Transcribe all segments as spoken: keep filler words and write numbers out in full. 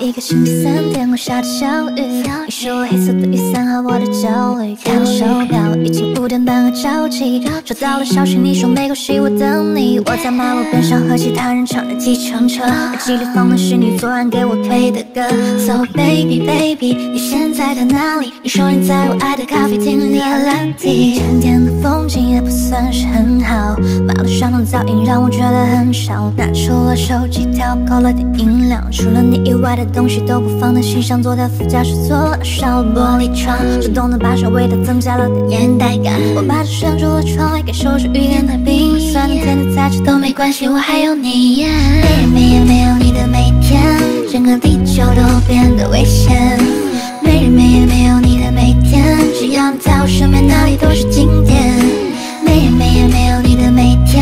一个星期三天空下着小雨，你是我黑色的雨伞和我的焦虑。看手表，已经五点半，很着急。收到了消息，你说没关系，我等你。我在马路边上和其他人抢着计程车，耳机里放的是你昨晚给我推的歌。So baby baby， 你现在在哪里？你说你在我爱的咖啡厅里喝蓝底。今天的风景也不算是很好，马路上的噪音让我觉得很吵。拿出了手机，调高了点音量，除了你以外的。 东西都不放在心上，坐在副驾驶座，少了玻璃窗，主动的把手味道增加了点年代感。我把手伸出了窗外，感受着雨点的冰。就算你天天在这都没关系，我还有你。Yeah、没日没夜没有你的每天，整个地球都变得危险。没日没夜没有你的每天，只要你在我身边，哪里都是经典。没日没夜没有你的每天，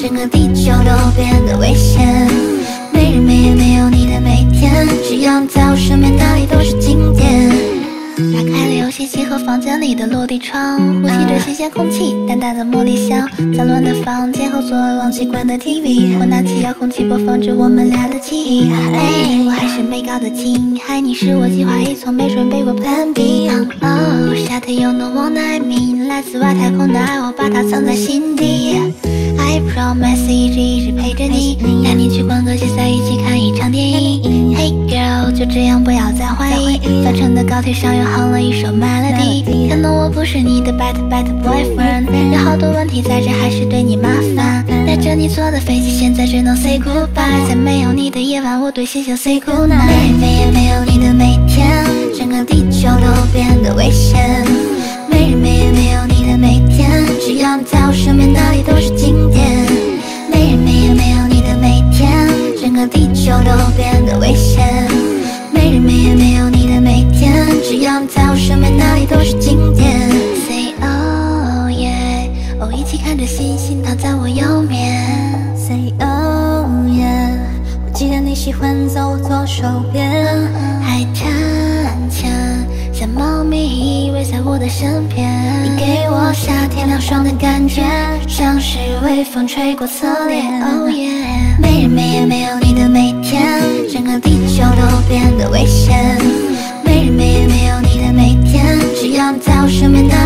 整个地球都变得危险。没日没夜没有你的每天。 只要你在我身边，哪里都是经典。打开了游戏机和房间里的落地窗，呼吸着新鲜空气，淡淡的茉莉香。杂乱的房间后座位忘记关的 T V， 我拿起遥控器播放着我们俩的记忆。哎，我还是没搞得清，嗨，你是我计划一，从没准备过 Plan B。哦，夏天又能 wanna at me， 来自外太空的爱，我把它藏在心底。 I promise 一直一直陪着你，带你去逛个街，在一起看一场电影。Hey girl， 就这样不要再怀疑。早晨的高铁上又哼了一首 melody。可能我不是你的 bad bad boyfriend， 有好多问题在这，还是对你麻烦。带着你坐的飞机，现在只能 say goodbye。在没有你的夜晚，我对星星 say goodnight。没日没夜没有你的每天，整个地球都变得危险。没日没夜没有你的每天，只要你在我身边，哪里都是经典。 没日没夜没有你的每天，整个地球都变得危险。没日没夜没有你的每天，只要你在我身边，哪里都是经典。Say oh yeah， 哦、oh, 一起看着星星躺在我右面。Say oh yeah， 我记得你喜欢走我左手边，海滩前像猫咪围在我的身边。你给我夏天凉爽的感觉。 像是微风吹过侧脸， oh yeah。 没日没夜没有你的每天，整个地球都变得危险。没日没夜没有你的每天，只要你在我身边。